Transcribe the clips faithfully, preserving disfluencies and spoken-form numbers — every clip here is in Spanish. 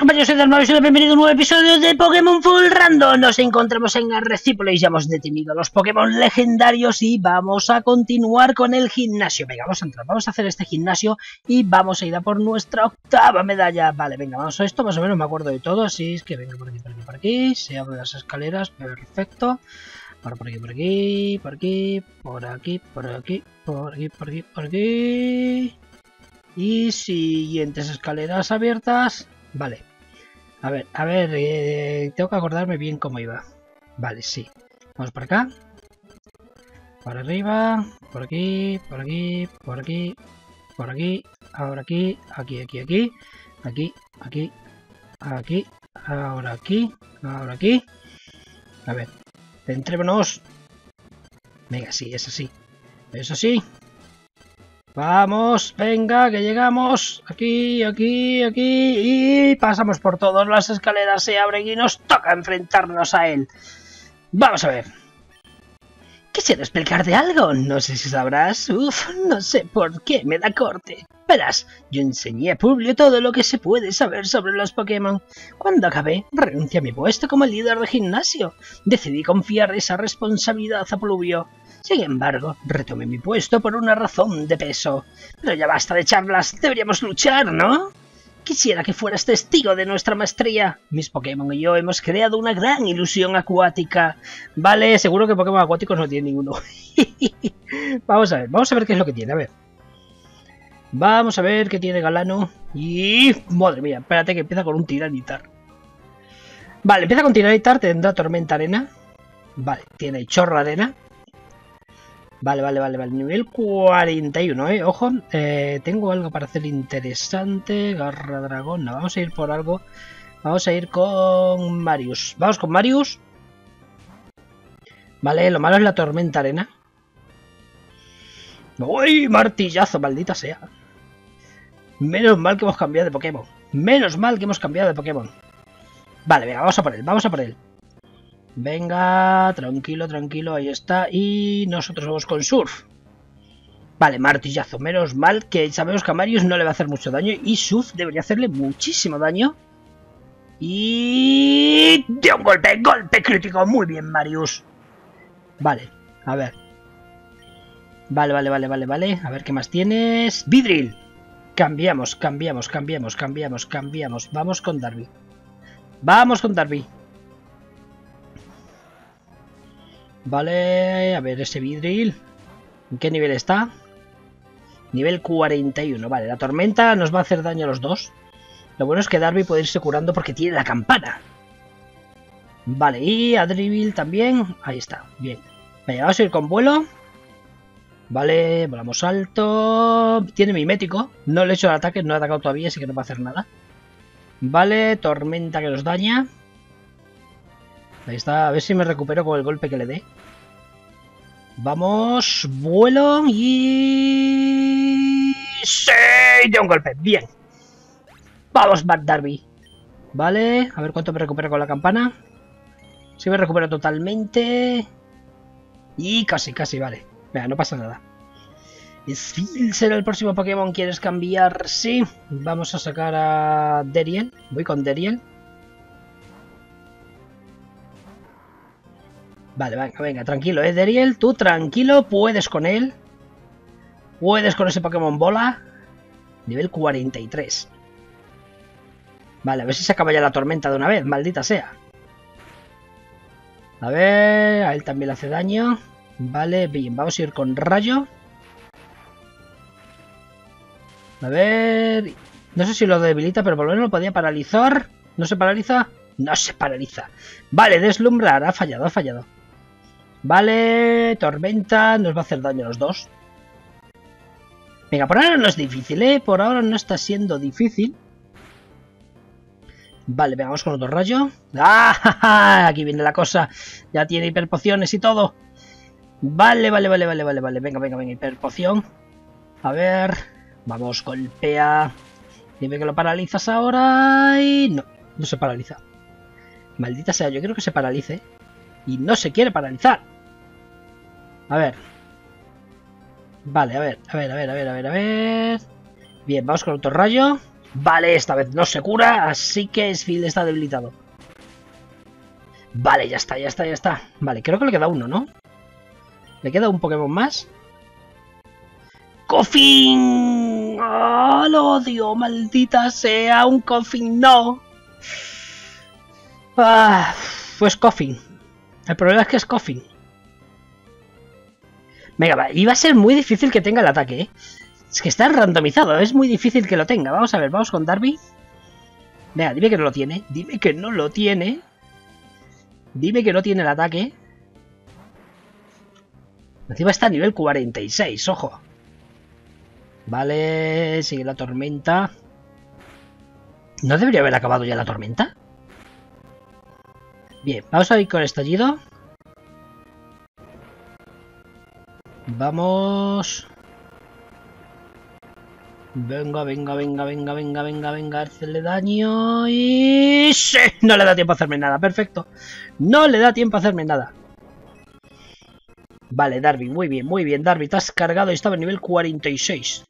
Buenas compañeros, soy Dan Mavis y bienvenido a un nuevo episodio de Pokémon Full Random. Nos encontramos en Arrecípolis, ya hemos detenido a los Pokémon legendarios y vamos a continuar con el gimnasio. Venga, vamos a entrar, vamos a hacer este gimnasio y vamos a ir a por nuestra octava medalla. Vale, venga, vamos a esto, más o menos me acuerdo de todo, así es que venga por aquí, por aquí, por aquí, se abren las escaleras, perfecto. Ahora por aquí, por aquí, por aquí, por aquí, por aquí, por aquí, por aquí, por aquí. Y siguientes escaleras abiertas. Vale. A ver, a ver, eh, tengo que acordarme bien cómo iba. Vale, sí. Vamos por acá. Por arriba, por aquí, por aquí, por aquí, por aquí. Ahora aquí, aquí, aquí, aquí. Aquí, aquí, aquí. Ahora aquí, ahora aquí. A ver. Entrémonos. Venga, sí, es así. Es así. Vamos, venga, que llegamos. Aquí, aquí, aquí. Y pasamos por todas las escaleras, se abren y nos toca enfrentarnos a él. Vamos a ver. Quisiera explicarte algo. No sé si sabrás. Uf, no sé por qué me da corte. Verás, yo enseñé a Publio todo lo que se puede saber sobre los Pokémon. Cuando acabé, renuncié a mi puesto como líder de gimnasio. Decidí confiar esa responsabilidad a Pluvio. Sin embargo, retomé mi puesto por una razón de peso. Pero ya basta de charlas, deberíamos luchar, ¿no? Quisiera que fueras testigo de nuestra maestría. Mis Pokémon y yo hemos creado una gran ilusión acuática. Vale, seguro que Pokémon acuáticos no tiene ninguno. Vamos a ver, vamos a ver qué es lo que tiene, a ver. Vamos a ver qué tiene Galano. Y... madre mía, espérate que empieza con un Tiranitar. Vale, empieza con Tiranitar, tendrá Tormenta Arena. Vale, tiene Chorro Arena. Vale, vale, vale, vale. Nivel cuarenta y uno, eh, ojo. Eh, tengo algo para hacer interesante. Garra Dragón, no, vamos a ir por algo. Vamos a ir con Marius. Vamos con Marius. Vale, lo malo es la Tormenta Arena. ¡Uy! Martillazo, maldita sea. Menos mal que hemos cambiado de Pokémon. Menos mal que hemos cambiado de Pokémon. Vale, venga, vamos a por él, vamos a por él. Venga, tranquilo, tranquilo, ahí está. Y nosotros vamos con Surf. Vale, martillazo. Menos mal que sabemos que a Marius no le va a hacer mucho daño. Y Surf debería hacerle muchísimo daño. Y... ¡de un golpe! ¡Golpe crítico! Muy bien, Marius. Vale, a ver. Vale, vale, vale, vale, vale. A ver qué más tienes. Vidril. Cambiamos, cambiamos, cambiamos, cambiamos, cambiamos. Vamos con Darby. Vamos con Darby. Vale, a ver ese Vidril. ¿En qué nivel está? Nivel cuarenta y uno. Vale, la tormenta nos va a hacer daño a los dos. Lo bueno es que Darby puede irse curando porque tiene la campana. Vale, y a Dribble también. Ahí está, bien. Vale, vamos a ir con vuelo. Vale, volamos alto. Tiene mimético. No le he hecho el ataque, no ha atacado todavía, así que no va a hacer nada. Vale, tormenta que nos daña. Ahí está, a ver si me recupero con el golpe que le dé. Vamos, vuelo y... ¡sí! De un golpe, bien. Vamos, Bad Darby. Vale, a ver cuánto me recupero con la campana. Sí, me recupero totalmente. Y casi, casi, vale. Venga, no pasa nada. Sfield será el próximo Pokémon. ¿Quieres cambiar? Sí. Vamos a sacar a Deriel. Voy con Deriel. Vale, venga, venga, tranquilo, eh, Deriel. Tú tranquilo, puedes con él. Puedes con ese Pokémon bola. Nivel cuarenta y tres. Vale, a ver si se acaba ya la tormenta de una vez, maldita sea. A ver, a él también le hace daño. Vale, bien, vamos a ir con rayo. A ver... no sé si lo debilita, pero por lo menos lo podía paralizar. ¿No se paraliza? No se paraliza. Vale, deslumbrar. Ha fallado, ha fallado. Vale, tormenta. Nos va a hacer daño a los dos. Venga, por ahora no es difícil, ¿eh? Por ahora no está siendo difícil. Vale, venga, vamos con otro rayo. ¡Ah! Aquí viene la cosa. Ya tiene hiperpociones y todo. Vale, vale, vale, vale, vale, vale. Venga, venga, venga, hiperpoción. A ver, vamos, golpea. Dime que lo paralizas ahora y... no, no se paraliza. Maldita sea, yo quiero que se paralice. Y no se quiere paralizar. A ver. Vale, a ver, a ver, a ver, a ver, a ver, a ver. Bien, vamos con otro rayo. Vale, esta vez no se cura, así que Sfield está debilitado. Vale, ya está, ya está, ya está. Vale, creo que le queda uno, ¿no? ¿Le queda un Pokémon más? ¡Coffin! ¡Oh, lo odio! ¡Maldita sea! ¡Un Coffin! ¡No! Ah, pues Coffin. El problema es que es Coffin. Venga, va. Iba a ser muy difícil que tenga el ataque, ¿eh? Es que está randomizado. Es muy difícil que lo tenga. Vamos a ver, vamos con Darby. Venga, dime que no lo tiene. Dime que no lo tiene. Dime que no tiene el ataque. Encima está a nivel cuarenta y seis, ojo. Vale, sigue la tormenta. ¿No debería haber acabado ya la tormenta? Bien, vamos a ir con estallido. Vamos. Venga, venga, venga, venga, venga, venga, venga, hacerle daño y... ¡Sí! No le da tiempo a hacerme nada, perfecto. No le da tiempo a hacerme nada. Vale, Darby, muy bien, muy bien, Darby, te has cargado y estaba en nivel cuarenta y seis.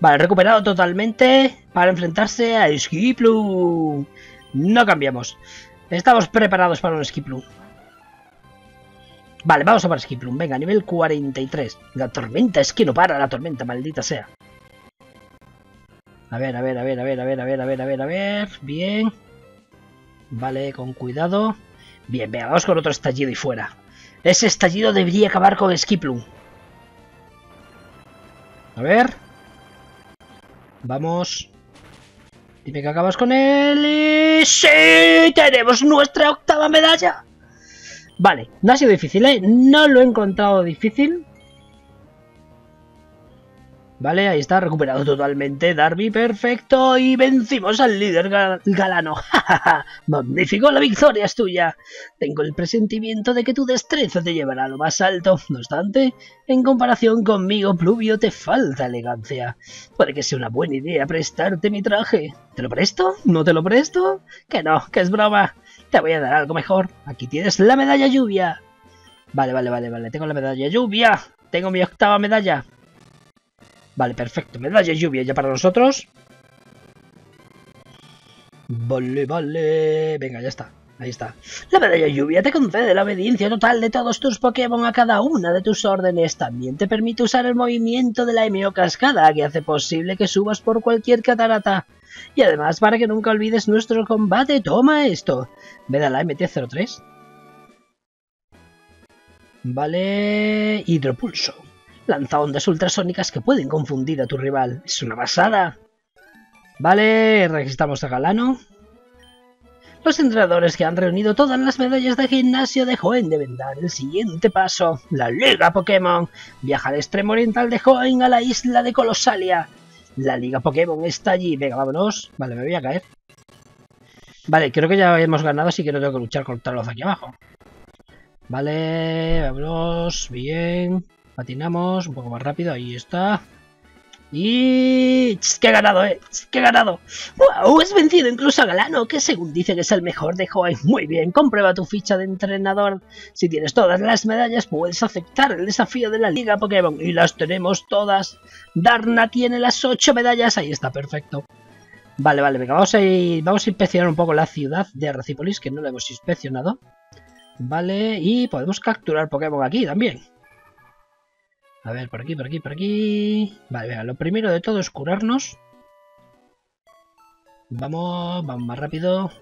Vale, recuperado totalmente para enfrentarse a Skiploom. No cambiamos. Estamos preparados para un Skiploom. Vale, vamos a para Skiploom. Venga, nivel cuarenta y tres. La tormenta es que no para, la tormenta, maldita sea. A ver, a ver, a ver, a ver, a ver, a ver, a ver, a ver, a ver. Bien. Vale, con cuidado. Bien, venga, vamos con otro estallido y fuera. Ese estallido debería acabar con Skiploom. A ver. Vamos. Dime que acabas con él. Y... ¡sí! ¡Tenemos nuestra octava medalla! Vale, no ha sido difícil, ¿eh? No lo he encontrado difícil. Vale, ahí está, recuperado totalmente Darby, perfecto, y vencimos al líder gal galano. ¡Magnífico, la victoria es tuya! Tengo el presentimiento de que tu destreza te llevará a lo más alto. No obstante, en comparación conmigo, Pluvio, te falta elegancia. Puede que sea una buena idea prestarte mi traje. ¿Te lo presto? ¿No te lo presto? Que no, que es broma. Te voy a dar algo mejor. Aquí tienes la medalla lluvia. Vale, vale, vale, vale, tengo la medalla lluvia. Tengo mi octava medalla. Vale, perfecto. Medalla lluvia ya para nosotros. Vale, vale. Venga, ya está. Ahí está. La medalla lluvia te concede la obediencia total de todos tus Pokémon a cada una de tus órdenes. También te permite usar el movimiento de la M O Cascada, que hace posible que subas por cualquier catarata. Y además, para que nunca olvides nuestro combate, toma esto. Me da la M T cero tres. Vale. Hidropulso. Lanza ondas ultrasónicas que pueden confundir a tu rival. Es una pasada. Vale, registramos a Galano. Los entrenadores que han reunido todas las medallas de gimnasio de Hoenn deben dar el siguiente paso. La Liga Pokémon. Viaja al extremo oriental de Hoenn a la isla de Colosalia. La Liga Pokémon está allí. Venga, vámonos. Vale, me voy a caer. Vale, creo que ya hemos ganado, así que no tengo que luchar contra los de aquí abajo. Vale, vámonos. Bien. Patinamos un poco más rápido, ahí está. Y... ¡qué he ganado, eh! ¡Qué he ganado! ¡Wow! Has vencido incluso a Galano, que según dicen es el mejor de Hoenn. Muy bien, comprueba tu ficha de entrenador. Si tienes todas las medallas, puedes aceptar el desafío de la Liga Pokémon. Y las tenemos todas. Darna tiene las ocho medallas. Ahí está, perfecto. Vale, vale, venga, vamos a ir, vamos a inspeccionar un poco la ciudad de Arrecípolis, que no la hemos inspeccionado. Vale, y podemos capturar Pokémon aquí también. A ver, por aquí, por aquí, por aquí... Vale, venga, lo primero de todo es curarnos. Vamos, vamos más rápido.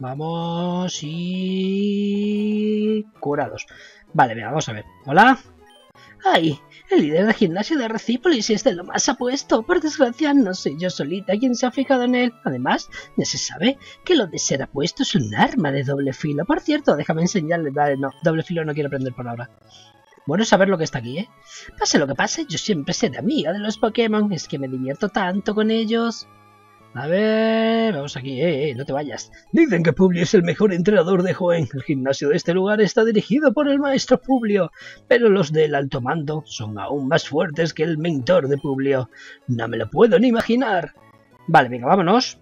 Vamos y... curados. Vale, venga, vamos a ver. Hola. ¡Ay! El líder de gimnasio de Arrecípolis es de lo más apuesto. Por desgracia, no soy yo solita quien se ha fijado en él. Además, ya se sabe que lo de ser apuesto es un arma de doble filo. Por cierto, déjame enseñarle... Vale, no, doble filo no quiero aprender por ahora. Bueno saber lo que está aquí, ¿eh? Pase lo que pase, yo siempre seré amiga de los Pokémon. Es que me divierto tanto con ellos. A ver... vamos aquí, eh, eh, no te vayas. Dicen que Publio es el mejor entrenador de Hoenn. El gimnasio de este lugar está dirigido por el maestro Publio. Pero los del alto mando son aún más fuertes que el mentor de Publio. No me lo puedo ni imaginar. Vale, venga, vámonos.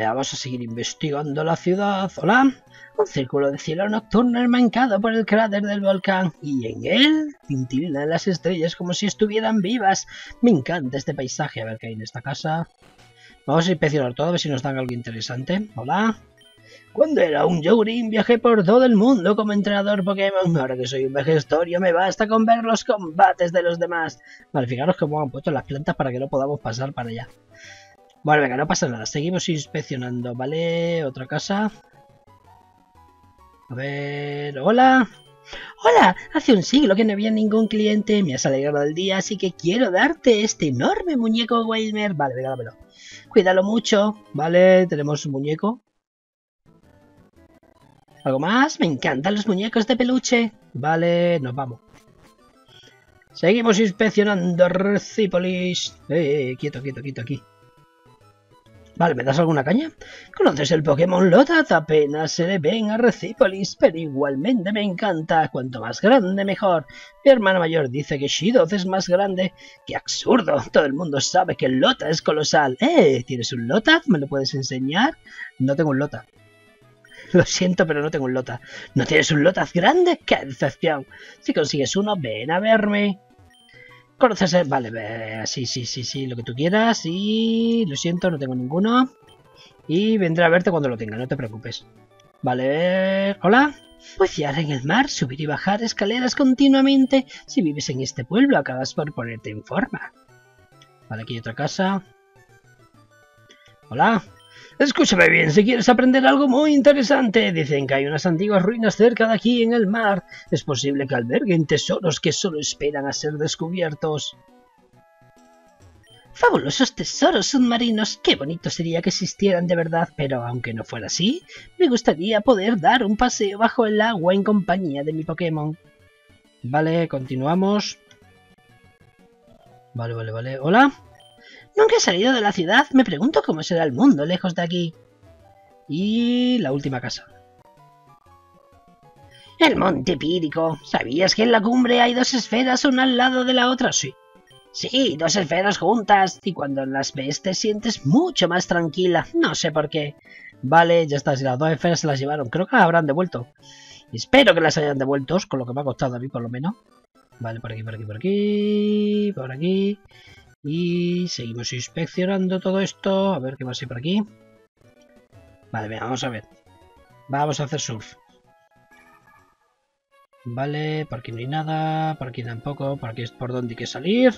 Vamos a seguir investigando la ciudad. Hola. Un círculo de cielo nocturno enmarcado por el cráter del volcán. Y en él tintilan las estrellas como si estuvieran vivas. Me encanta este paisaje. A ver qué hay en esta casa. Vamos a inspeccionar todo, a ver si nos dan algo interesante. Hola. Cuando era un yogurín viajé por todo el mundo como entrenador Pokémon. Ahora que soy un vejestorio me basta con ver los combates de los demás. Vale, fijaros cómo han puesto las plantas para que no podamos pasar para allá. Bueno, venga, no pasa nada. Seguimos inspeccionando, ¿vale? Otra casa. A ver... ¡Hola! ¡Hola! Hace un siglo que no había ningún cliente. Me has alegrado el día, así que quiero darte este enorme muñeco Wilmer. Vale, venga, dámelo. Cuídalo mucho. Vale, tenemos un muñeco. ¿Algo más? Me encantan los muñecos de peluche. Vale, nos vamos. Seguimos inspeccionando Arrecípolis. Eh, eh, quieto, quieto, quieto aquí. Vale, ¿me das alguna caña? ¿Conoces el Pokémon Lotat? Apenas se le ven a Arrecípolis, pero igualmente me encanta. Cuanto más grande, mejor. Mi hermana mayor dice que Shidoth es más grande. ¡Qué absurdo! Todo el mundo sabe que el Lotat es colosal. ¿Eh? ¿Tienes un Lotat? ¿Me lo puedes enseñar? No tengo un Lotat. Lo siento, pero no tengo un Lotat. ¿No tienes un Lotat grande? ¡Qué decepción! Si consigues uno, ven a verme. ¿Conoces el...? Vale, ve... sí, sí, sí, sí, lo que tú quieras. Y... lo siento, no tengo ninguno. Y vendré a verte cuando lo tenga, no te preocupes. Vale, hola. Bucear en el mar, subir y bajar escaleras continuamente. Si vives en este pueblo, acabas por ponerte en forma. Vale, aquí hay otra casa. Hola. Escúchame bien, si quieres aprender algo muy interesante, dicen que hay unas antiguas ruinas cerca de aquí en el mar. Es posible que alberguen tesoros que solo esperan a ser descubiertos. Fabulosos tesoros submarinos, qué bonito sería que existieran de verdad, pero aunque no fuera así, me gustaría poder dar un paseo bajo el agua en compañía de mi Pokémon. Vale, continuamos. Vale, vale, vale, hola. Nunca he salido de la ciudad, me pregunto cómo será el mundo lejos de aquí. Y la última casa. El Monte Pírico. ¿Sabías que en la cumbre hay dos esferas una al lado de la otra? Sí. Sí, dos esferas juntas. Y cuando las ves te sientes mucho más tranquila. No sé por qué. Vale, ya está. Si las dos esferas se las llevaron, creo que las habrán devuelto. Espero que las hayan devuelto, con lo que me ha costado a mí por lo menos. Vale, por aquí, por aquí, por aquí. Por aquí. Y seguimos inspeccionando todo esto. A ver qué más hay por aquí. Vale, venga, vamos a ver. Vamos a hacer surf. Vale, por aquí no hay nada. Por aquí tampoco. Por aquí es por donde hay que salir.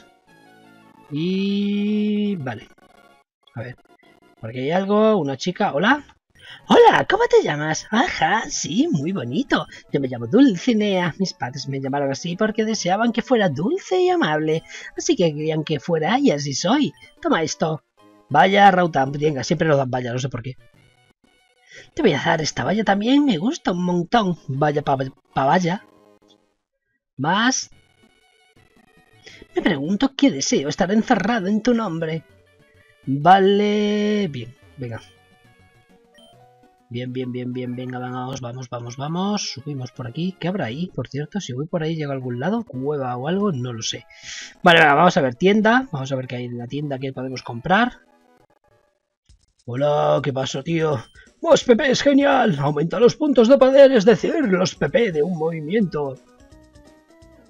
Y... vale. A ver. Por aquí hay algo. Una chica. Hola. Hola, ¿cómo te llamas? Ajá, sí, muy bonito. Yo me llamo Dulcinea. Mis padres me llamaron así porque deseaban que fuera dulce y amable. Así que querían que fuera y así soy. Toma esto. Vaya, Rautam. Venga, siempre nos dan vaya, no sé por qué. Te voy a dar esta valla también. Me gusta un montón. Vaya pa, pa vaya. Más. Me pregunto qué deseo estar encerrado en tu nombre. Vale, bien, venga. Bien, bien, bien, bien, venga, vamos, vamos, vamos, vamos. Subimos por aquí. ¿Qué habrá ahí? Por cierto, si voy por ahí, ¿llega a algún lado? ¿Cueva o algo? No lo sé. Vale, venga, vamos a ver tienda. Vamos a ver qué hay en la tienda que podemos comprar. Hola, ¿qué pasó, tío? ¡Vos, P P es genial! Aumenta los puntos de poder, es decir, los P P de un movimiento.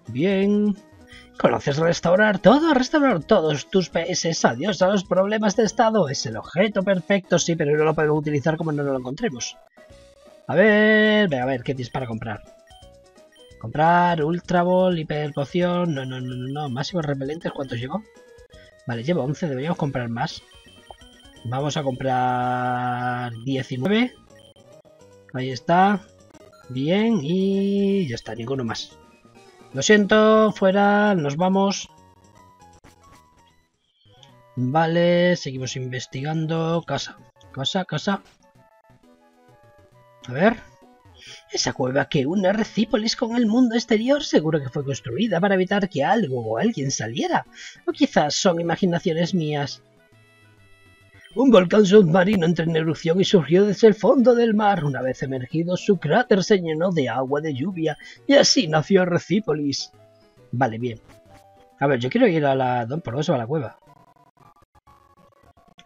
Bien. ¿Conoces restaurar todo? Restaurar todos tus P S. Adiós a los problemas de estado. Es el objeto perfecto, sí, pero no lo podemos utilizar como no lo encontremos. A ver... venga, a ver, ¿qué tienes para comprar? Comprar, Ultra Ball, Hiper Poción... No, no, no, no, no. Máximos repelentes, ¿cuántos llevo? Vale, llevo once, deberíamos comprar más. Vamos a comprar... diecinueve. Ahí está. Bien, y... ya está, ninguno más. Lo siento, fuera, nos vamos. Vale, seguimos investigando. Casa, casa, casa. A ver. Esa cueva que une Arrecípolis con el mundo exterior seguro que fue construida para evitar que algo o alguien saliera. O quizás son imaginaciones mías. Un volcán submarino entró en erupción y surgió desde el fondo del mar. Una vez emergido, su cráter se llenó de agua de lluvia y así nació Arrecípolis. Vale, bien. A ver, yo quiero ir a la... ¿Por dónde se va la cueva?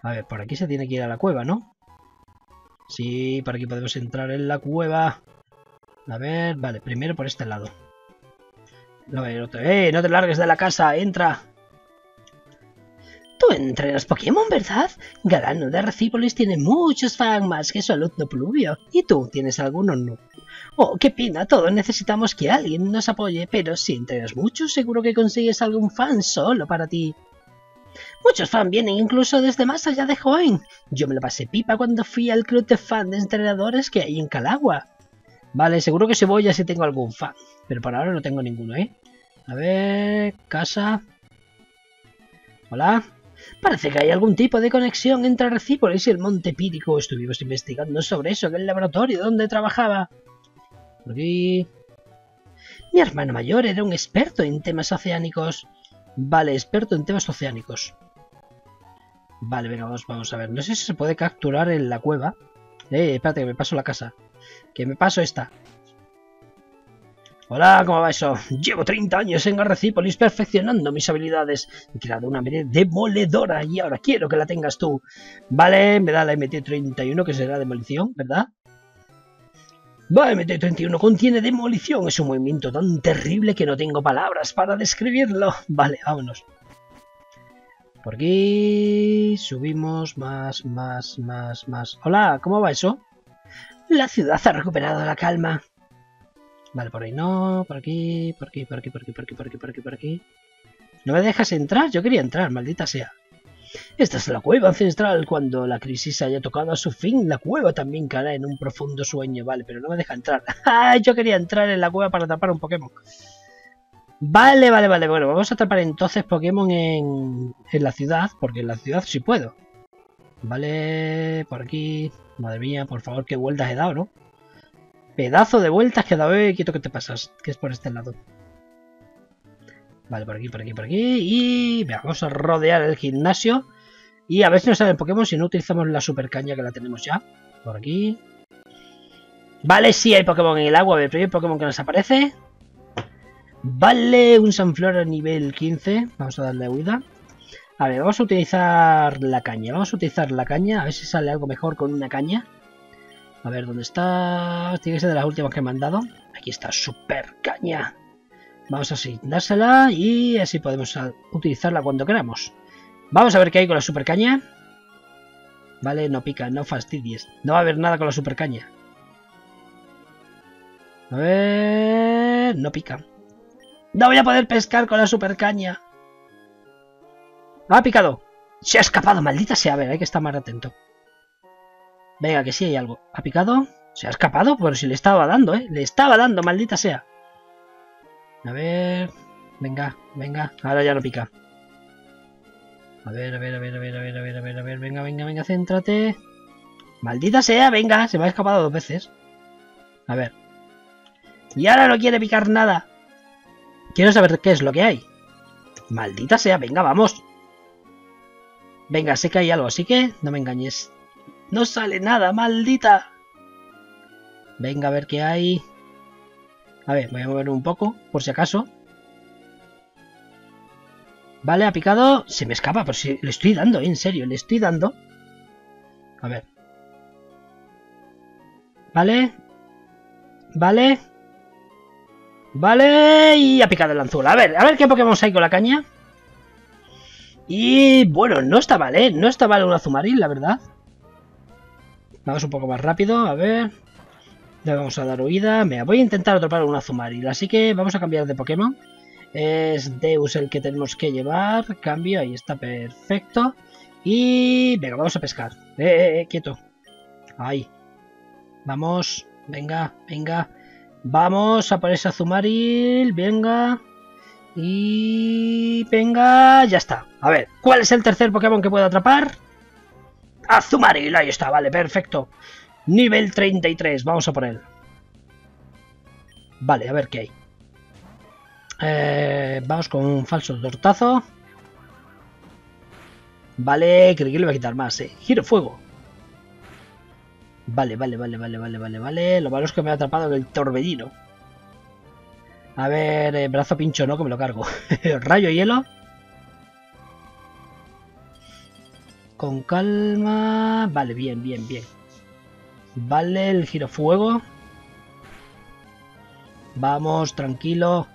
A ver, por aquí se tiene que ir a la cueva, ¿no? Sí, por aquí podemos entrar en la cueva. A ver, vale, primero por este lado. No, no te, ¡eh! No te largues de la casa, entra. Tú entrenas Pokémon, ¿verdad? Galano de Arrecípolis tiene muchos fans más que su alumno Pluvio. ¿Y tú tienes alguno? No. Oh, qué pena, todos necesitamos que alguien nos apoye, pero si entrenas mucho, seguro que consigues algún fan solo para ti. Muchos fans vienen incluso desde más allá de Hoenn. Yo me lo pasé pipa cuando fui al club de fans de entrenadores que hay en Calagua. Vale, seguro que se voy ya si tengo algún fan, pero por ahora no tengo ninguno, ¿eh? A ver... casa... Hola... Parece que hay algún tipo de conexión entre Arrecípolis y el Monte Pírico. Estuvimos investigando sobre eso en el laboratorio donde trabajaba. Por aquí. Mi hermano mayor era un experto en temas oceánicos. Vale, experto en temas oceánicos. Vale, venga, vamos, vamos a ver. No sé si se puede capturar en la cueva. Eh, espérate, que me paso la casa. Que me paso esta. Hola, ¿cómo va eso? Llevo treinta años en Arrecípolis perfeccionando mis habilidades. He creado una habilidad demoledora y ahora quiero que la tengas tú. Vale, me da la M T treinta y uno, que será demolición, ¿verdad? Va, M T treinta y uno contiene demolición. Es un movimiento tan terrible que no tengo palabras para describirlo. Vale, vámonos. Por aquí... subimos más, más, más, más... Hola, ¿cómo va eso? La ciudad ha recuperado la calma. Vale, por ahí no, por aquí, por aquí, por aquí, por aquí, por aquí, por aquí, por aquí, por aquí. ¿No me dejas entrar? Yo quería entrar, maldita sea. Esta es la cueva ancestral. Cuando la crisis haya tocado a su fin, la cueva también caerá en un profundo sueño. Vale, pero no me deja entrar. Yo quería entrar en la cueva para atrapar un Pokémon. Vale, vale, vale. Bueno, vamos a atrapar entonces Pokémon en, en la ciudad, porque en la ciudad sí puedo. Vale, por aquí. Madre mía, por favor, qué vueltas he dado, ¿no? Pedazo de vueltas que da, eh, quieto que te pasas, que es por este lado. Vale, por aquí, por aquí, por aquí. Y vamos a rodear el gimnasio. Y a ver si nos sale el Pokémon si no utilizamos la super caña que la tenemos ya. Por aquí. Vale, sí hay Pokémon en el agua. El primer Pokémon que nos aparece. Vale, un Sunflora nivel quince. Vamos a darle huida. A ver, vamos a utilizar la caña. Vamos a utilizar la caña. A ver si sale algo mejor con una caña. A ver, ¿dónde está? Tiene que ser de las últimas que me han dado. Aquí está, super caña. Vamos así, dársela y así podemos utilizarla cuando queramos. Vamos a ver qué hay con la super caña. Vale, no pica, no fastidies. No va a haber nada con la super caña. A ver... no pica. No voy a poder pescar con la super caña. ¡Ah, ha picado! Se ha escapado, maldita sea. A ver, hay que estar más atento. Venga, que sí hay algo. ¿Ha picado? ¿Se ha escapado? Pero si le estaba dando, ¿eh? Le estaba dando, maldita sea. A ver... venga, venga. Ahora ya no pica. A ver, a ver, a ver, a ver, a ver, a ver, a ver, a ver. Venga, venga, venga, céntrate. Maldita sea, venga. Se me ha escapado dos veces. A ver. Y ahora no quiere picar nada. Quiero saber qué es lo que hay. Maldita sea, venga, vamos. Venga, sé que hay algo, así que no me engañes. No sale nada, maldita. Venga, a ver qué hay. A ver, voy a mover un poco, por si acaso. Vale, ha picado. Se me escapa, pero si le estoy dando, en serio, le estoy dando. A ver. Vale. Vale. Vale, y ha picado el anzuelo. A ver, a ver qué Pokémon hay con la caña. Y bueno, no está mal, ¿eh? No está mal un Azumarill, la verdad. Vamos un poco más rápido, a ver. Le vamos a dar huida. Mira, voy a intentar atrapar un Azumarill, así que vamos a cambiar de Pokémon. Es Deus el que tenemos que llevar. Cambio, ahí está, perfecto. Y... venga, vamos a pescar. Eh, eh, eh, quieto. Ahí. Vamos, venga, venga. Vamos a por ese Azumarill, venga. Y... venga, ya está. A ver, ¿cuál es el tercer Pokémon que puedo atrapar? Azumarill, ahí está, vale, perfecto. Nivel treinta y tres, vamos a por él. Vale, a ver qué hay. Eh, vamos con un falso tortazo. Vale, creo que le voy a quitar más, eh. Giro fuego. Vale, vale, vale, vale, vale, vale, vale. Lo malo es que me ha atrapado en el torbellino. A ver, eh, brazo pincho no, que me lo cargo. Rayo hielo. Con calma... vale, bien, bien, bien. Vale, el girafuego. Vamos, tranquilo.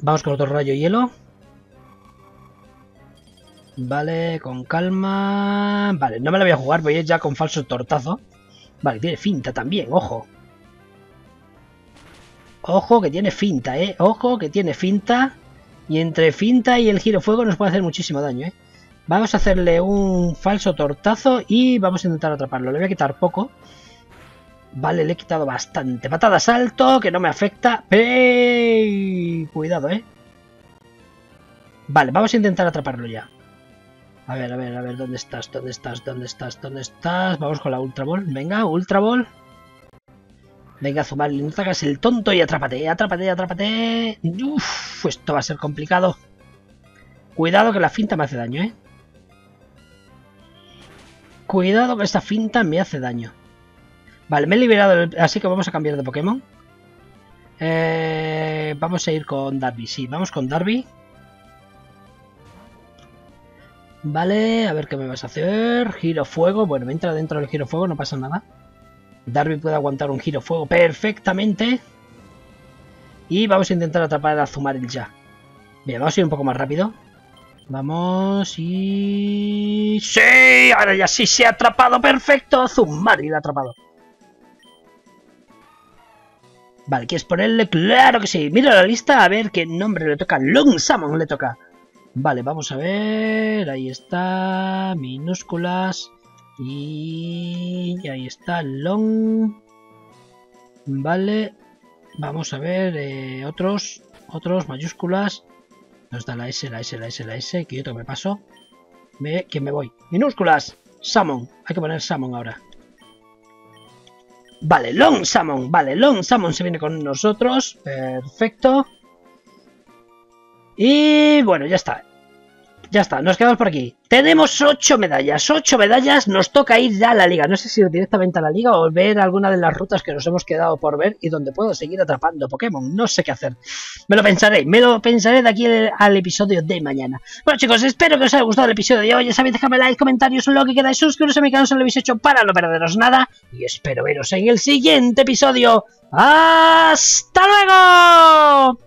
Vamos con otro rayo hielo. Vale, con calma. Vale, no me la voy a jugar, voy a ir ya con falso tortazo. Vale, tiene finta también, ojo. Ojo que tiene finta, eh. Ojo que tiene finta. Y entre finta y el girofuego nos puede hacer muchísimo daño, eh. Vamos a hacerle un falso tortazo y vamos a intentar atraparlo. Le voy a quitar poco. Vale, le he quitado bastante. Patada salto, que no me afecta. ¡Ey! Cuidado, eh. Vale, vamos a intentar atraparlo ya. A ver, a ver, a ver, ¿dónde estás? ¿Dónde estás? ¿Dónde estás? ¿Dónde estás? Vamos con la Ultra Ball. Venga, Ultra Ball. Venga, Azumarill, no te hagas el tonto y atrápate, atrápate, atrápate. Uff, esto va a ser complicado. Cuidado que la finta me hace daño, eh. Cuidado que esta finta me hace daño. Vale, me he liberado, el... así que vamos a cambiar de Pokémon. Eh... Vamos a ir con Darby, sí, vamos con Darby. Vale, a ver qué me vas a hacer. Giro fuego. Bueno, me entra dentro del giro fuego, no pasa nada. Darby puede aguantar un giro fuego perfectamente. Y vamos a intentar atrapar a Azumarill ya. Bien, vamos a ir un poco más rápido. Vamos y... ¡Sí! Ahora ya sí se ha atrapado. ¡Perfecto! Azumarill ha atrapado. Vale, ¿quieres ponerle? ¡Claro que sí! Mira la lista a ver qué nombre le toca. Long Salmon le toca. Vale, vamos a ver, ahí está, minúsculas, y ahí está, long, vale, vamos a ver, eh, otros, otros, mayúsculas, nos da la S, la S, la S, la S, que yo tengo que me paso, me, que me voy, minúsculas, salmon, hay que poner salmon ahora, vale, long salmon, vale, long salmon se viene con nosotros, perfecto. Y bueno, ya está. Ya está, nos quedamos por aquí. Tenemos ocho medallas, ocho medallas. Nos toca ir ya a la liga. No sé si directamente a la liga o ver alguna de las rutas que nos hemos quedado por ver y donde puedo seguir atrapando Pokémon. No sé qué hacer. Me lo pensaré, me lo pensaré de aquí al episodio de mañana. Bueno chicos, espero que os haya gustado el episodio de hoy. Ya sabéis, dejadme like, comentarios, lo que queráis. Suscribiros a mi canal si no lo habéis hecho para no perderos nada. Y espero veros en el siguiente episodio. ¡Hasta luego!